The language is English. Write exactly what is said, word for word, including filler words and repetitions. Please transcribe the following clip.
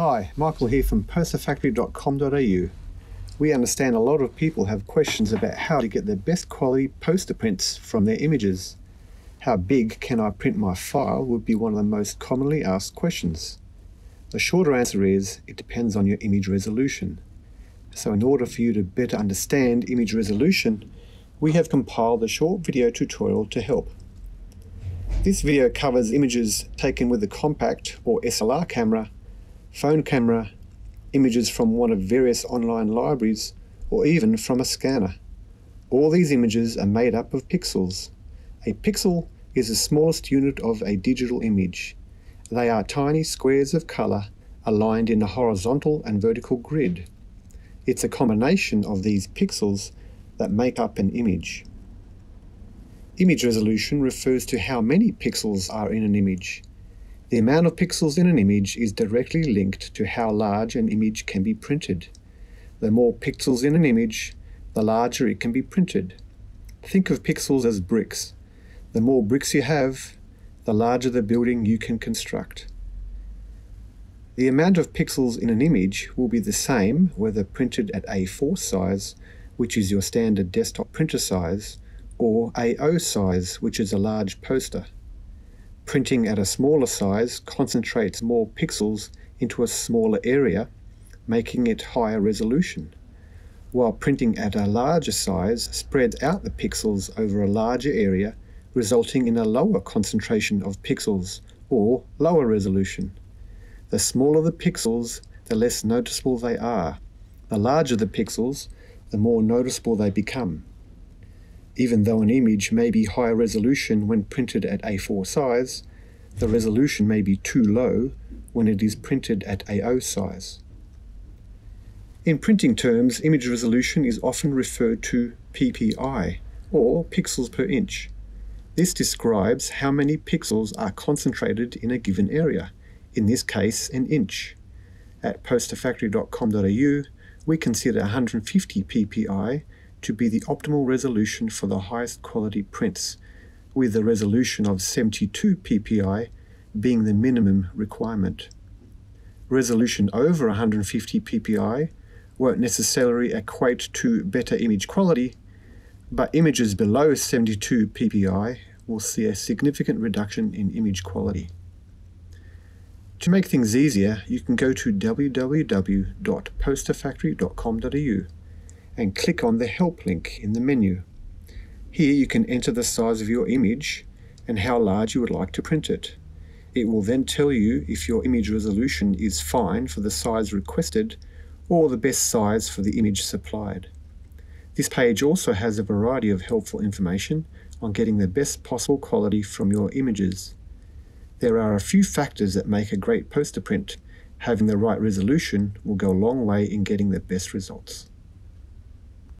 Hi, Michael here from poster factory dot com dot a u. We understand a lot of people have questions about how to get the best quality poster prints from their images. How big can I print my file would be one of the most commonly asked questions. The shorter answer is, it depends on your image resolution. So in order for you to better understand image resolution, we have compiled a short video tutorial to help. This video covers images taken with the compact or S L R camera, phone camera, images from one of various online libraries, or even from a scanner. All these images are made up of pixels. A pixel is the smallest unit of a digital image. They are tiny squares of color aligned in a horizontal and vertical grid. It's a combination of these pixels that make up an image. Image resolution refers to how many pixels are in an image. The amount of pixels in an image is directly linked to how large an image can be printed. The more pixels in an image, the larger it can be printed. Think of pixels as bricks. The more bricks you have, the larger the building you can construct. The amount of pixels in an image will be the same whether printed at A four size, which is your standard desktop printer size, or A zero size, which is a large poster. Printing at a smaller size concentrates more pixels into a smaller area, making it higher resolution, while printing at a larger size spreads out the pixels over a larger area, resulting in a lower concentration of pixels, or lower resolution. The smaller the pixels, the less noticeable they are. The larger the pixels, the more noticeable they become. Even though an image may be higher resolution when printed at A four size, the resolution may be too low when it is printed at A zero size. In printing terms, image resolution is often referred to P P I, or pixels per inch. This describes how many pixels are concentrated in a given area, in this case an inch. At poster factory dot com dot a u, we consider one hundred fifty P P I to be the optimal resolution for the highest quality prints, with a resolution of seventy-two P P I being the minimum requirement. Resolution over one hundred fifty P P I won't necessarily equate to better image quality, but images below seventy-two P P I will see a significant reduction in image quality. To make things easier, you can go to w w w dot poster factory dot com dot a u and click on the Help link in the menu. Here you can enter the size of your image and how large you would like to print it. It will then tell you if your image resolution is fine for the size requested or the best size for the image supplied. This page also has a variety of helpful information on getting the best possible quality from your images. There are a few factors that make a great poster print. Having the right resolution will go a long way in getting the best results.